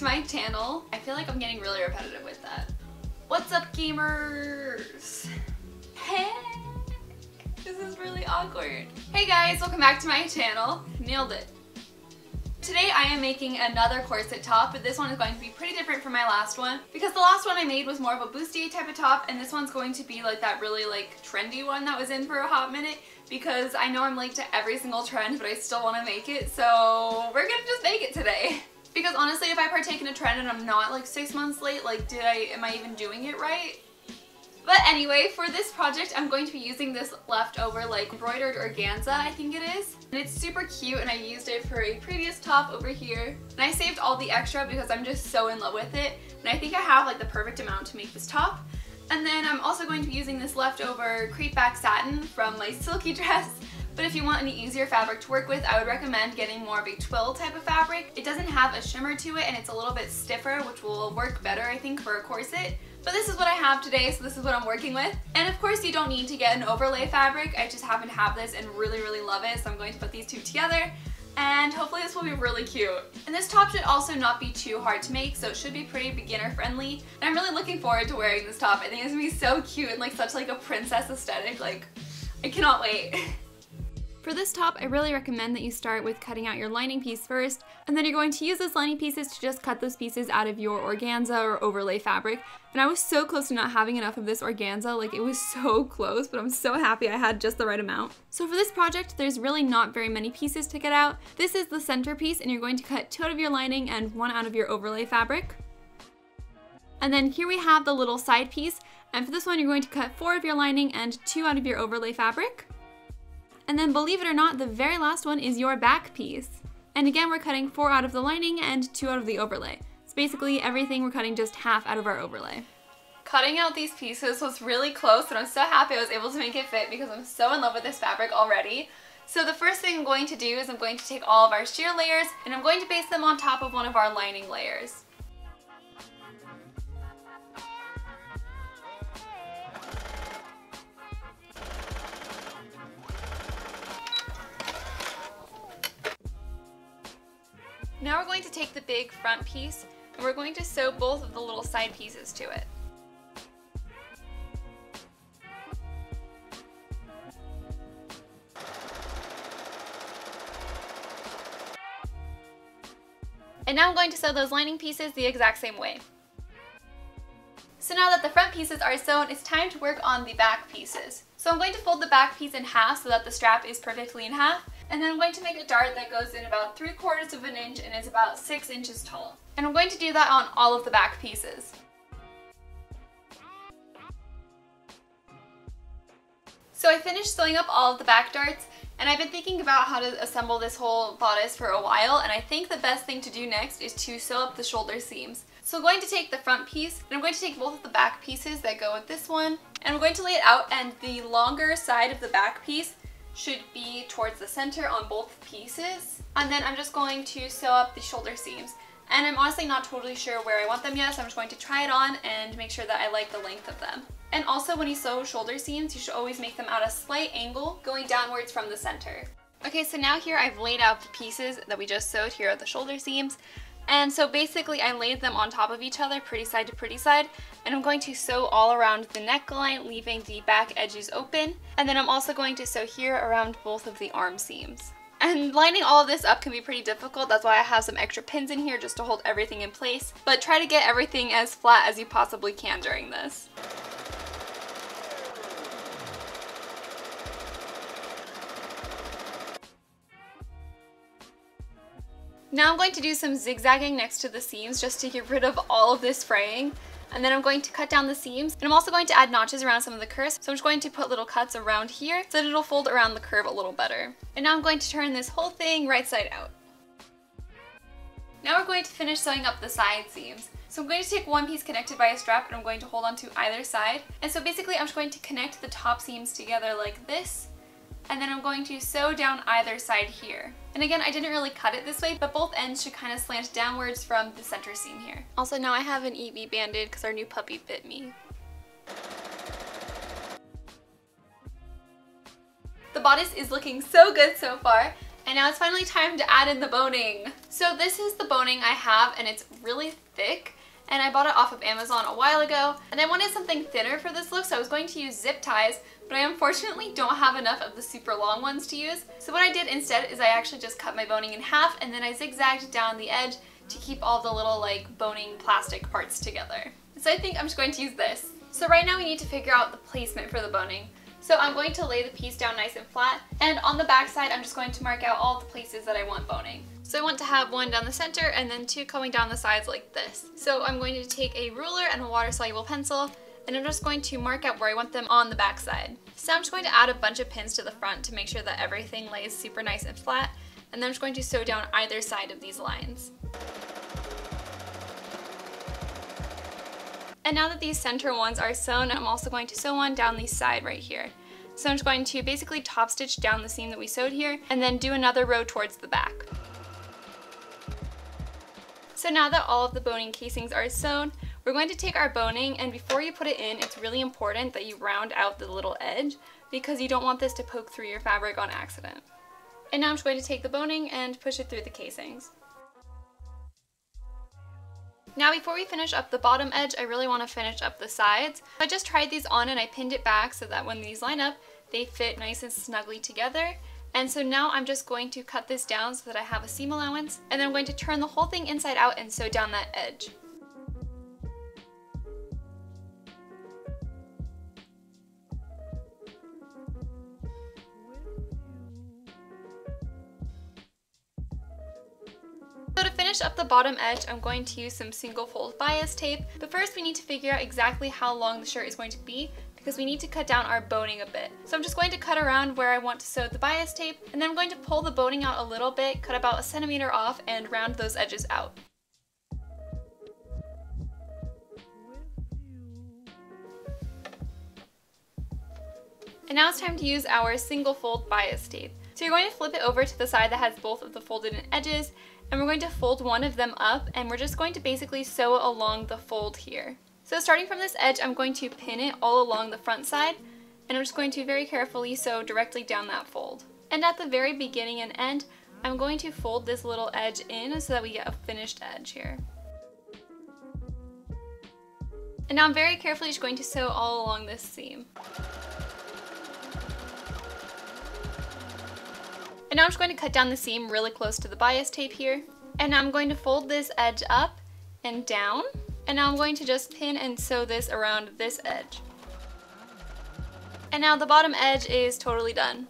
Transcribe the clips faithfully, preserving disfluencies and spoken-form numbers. to my channel. I feel like I'm getting really repetitive with that. What's up, gamers? Hey! This is really awkward. Hey guys, welcome back to my channel. Nailed it. Today I am making another corset top, but this one is going to be pretty different from my last one because the last one I made was more of a bustier type of top, and this one's going to be like that really like trendy one that was in for a hot minute, because I know I'm late to every single trend, but I still want to make it, so we're gonna just make it today. Because honestly, if I partake in a trend and I'm not like six months late, like did I, am I even doing it right? But anyway, for this project, I'm going to be using this leftover like embroidered organza, I think it is. And it's super cute, and I used it for a previous top over here. And I saved all the extra because I'm just so in love with it. And I think I have like the perfect amount to make this top. And then I'm also going to be using this leftover crepe back satin from my silky dress. But if you want any easier fabric to work with, I would recommend getting more of a twill type of fabric. It doesn't have a shimmer to it, and it's a little bit stiffer, which will work better, I think, for a corset. But this is what I have today, so this is what I'm working with. And of course you don't need to get an overlay fabric. I just happen to have this and really, really love it, so I'm going to put these two together. And hopefully this will be really cute. And this top should also not be too hard to make, so it should be pretty beginner friendly. And I'm really looking forward to wearing this top. I think it's gonna be so cute and like such like a princess aesthetic. Like, I cannot wait. For this top, I really recommend that you start with cutting out your lining piece first, and then you're going to use those lining pieces to just cut those pieces out of your organza or overlay fabric. And I was so close to not having enough of this organza, like it was so close, but I'm so happy I had just the right amount. So for this project, there's really not very many pieces to cut out. This is the center piece, and you're going to cut two out of your lining and one out of your overlay fabric. And then here we have the little side piece, and for this one, you're going to cut four of your lining and two out of your overlay fabric. And then believe it or not, the very last one is your back piece. And again, we're cutting four out of the lining and two out of the overlay. It's basically everything, we're cutting just half out of our overlay. Cutting out these pieces was really close, and I'm so happy I was able to make it fit because I'm so in love with this fabric already. So the first thing I'm going to do is I'm going to take all of our sheer layers and I'm going to base them on top of one of our lining layers. Now we're going to take the big front piece and we're going to sew both of the little side pieces to it. And now I'm going to sew those lining pieces the exact same way. So now that the front pieces are sewn, it's time to work on the back pieces. So I'm going to fold the back piece in half so that the strap is perfectly in half. And then I'm going to make a dart that goes in about three quarters of an inch and is about six inches tall. And I'm going to do that on all of the back pieces. So I finished sewing up all of the back darts, and I've been thinking about how to assemble this whole bodice for a while, and I think the best thing to do next is to sew up the shoulder seams. So I'm going to take the front piece, and I'm going to take both of the back pieces that go with this one, and I'm going to lay it out, and the longer side of the back piece should be towards the center on both pieces. And then I'm just going to sew up the shoulder seams. And I'm honestly not totally sure where I want them yet, so I'm just going to try it on and make sure that I like the length of them. And also when you sew shoulder seams, you should always make them at a slight angle going downwards from the center. Okay, so now here I've laid out the pieces that we just sewed. Here are the shoulder seams. And so basically I laid them on top of each other, pretty side to pretty side, and I'm going to sew all around the neckline, leaving the back edges open. And then I'm also going to sew here around both of the arm seams. And lining all of this up can be pretty difficult, that's why I have some extra pins in here just to hold everything in place, but try to get everything as flat as you possibly can during this. Now I'm going to do some zigzagging next to the seams just to get rid of all of this fraying. And then I'm going to cut down the seams, and I'm also going to add notches around some of the curves. So I'm just going to put little cuts around here so that it'll fold around the curve a little better. And now I'm going to turn this whole thing right side out. Now we're going to finish sewing up the side seams. So I'm going to take one piece connected by a strap, and I'm going to hold onto either side. And so basically I'm just going to connect the top seams together like this. And then I'm going to sew down either side here. And again, I didn't really cut it this way, but both ends should kind of slant downwards from the center seam here. Also, now I have an E B banded because our new puppy bit me. The bodice is looking so good so far, and now it's finally time to add in the boning. So this is the boning I have, and it's really thick, and I bought it off of Amazon a while ago, and I wanted something thinner for this look, so I was going to use zip ties, but I unfortunately don't have enough of the super long ones to use. So what I did instead is I actually just cut my boning in half, and then I zigzagged down the edge to keep all the little like boning plastic parts together. So I think I'm just going to use this. So right now we need to figure out the placement for the boning. So I'm going to lay the piece down nice and flat, and on the back side I'm just going to mark out all the places that I want boning. So I want to have one down the center and then two coming down the sides like this. So I'm going to take a ruler and a water-soluble pencil, and I'm just going to mark out where I want them on the back side. So I'm just going to add a bunch of pins to the front to make sure that everything lays super nice and flat, and then I'm just going to sew down either side of these lines. And now that these center ones are sewn, I'm also going to sew one down the side right here. So I'm just going to basically top stitch down the seam that we sewed here, and then do another row towards the back. So now that all of the boning casings are sewn, we're going to take our boning, and before you put it in, it's really important that you round out the little edge, because you don't want this to poke through your fabric on accident. And now I'm just going to take the boning and push it through the casings. Now before we finish up the bottom edge, I really want to finish up the sides. I just tried these on and I pinned it back so that when these line up, they fit nice and snugly together. And so now I'm just going to cut this down so that I have a seam allowance, and then I'm going to turn the whole thing inside out and sew down that edge. So to finish up the bottom edge, I'm going to use some single fold bias tape, but first we need to figure out exactly how long the shirt is going to be, because we need to cut down our boning a bit. So I'm just going to cut around where I want to sew the bias tape, and then I'm going to pull the boning out a little bit, cut about a centimeter off, and round those edges out. And now it's time to use our single fold bias tape. So you're going to flip it over to the side that has both of the folded in edges, and we're going to fold one of them up, and we're just going to basically sew it along the fold here. So starting from this edge, I'm going to pin it all along the front side, and I'm just going to very carefully sew directly down that fold. And at the very beginning and end, I'm going to fold this little edge in so that we get a finished edge here. And now I'm very carefully just going to sew all along this seam. And now I'm just going to cut down the seam really close to the bias tape here. And now I'm going to fold this edge up and down. And now I'm going to just pin and sew this around this edge. And now the bottom edge is totally done.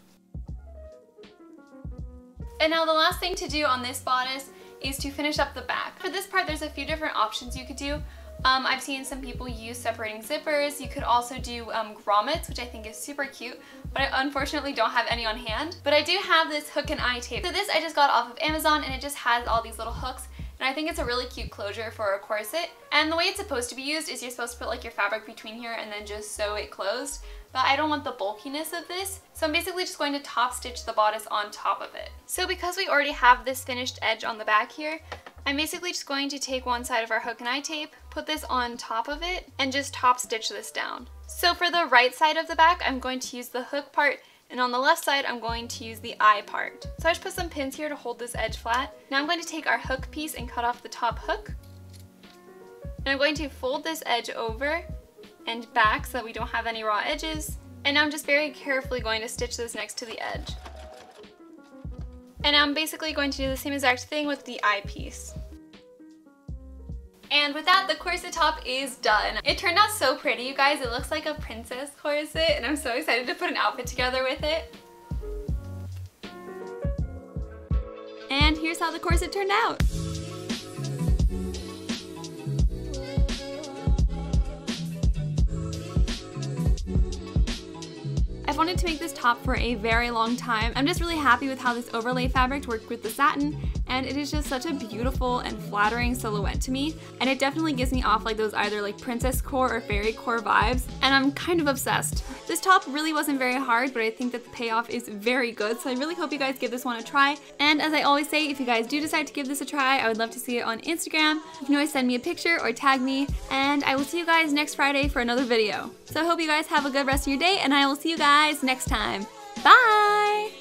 And now the last thing to do on this bodice is to finish up the back. For this part, there's a few different options you could do. Um, I've seen some people use separating zippers. You could also do um, grommets, which I think is super cute, but I unfortunately don't have any on hand. But I do have this hook and eye tape. So this I just got off of Amazon, and it just has all these little hooks. And I think it's a really cute closure for a corset. And the way it's supposed to be used is you're supposed to put like your fabric between here and then just sew it closed. But I don't want the bulkiness of this, so I'm basically just going to top stitch the bodice on top of it. So because we already have this finished edge on the back here, I'm basically just going to take one side of our hook and eye tape, put this on top of it, and just top stitch this down. So for the right side of the back, I'm going to use the hook part, and on the left side, I'm going to use the eye part. So I just put some pins here to hold this edge flat. Now I'm going to take our hook piece and cut off the top hook. And I'm going to fold this edge over and back so that we don't have any raw edges. And now I'm just very carefully going to stitch this next to the edge. And I'm basically going to do the same exact thing with the eye piece. And with that, the corset top is done. It turned out so pretty, you guys. It looks like a princess corset, and I'm so excited to put an outfit together with it. And here's how the corset turned out. I've wanted to make this top for a very long time. I'm just really happy with how this overlay fabric worked with the satin, and it is just such a beautiful and flattering silhouette to me, and it definitely gives me off like those either like princess core or fairy core vibes, and I'm kind of obsessed. This top really wasn't very hard, but I think that the payoff is very good, so I really hope you guys give this one a try. And as I always say, if you guys do decide to give this a try, I would love to see it on Instagram. You can always send me a picture or tag me, and I will see you guys next Friday for another video. So I hope you guys have a good rest of your day, and I will see you guys next time. Bye!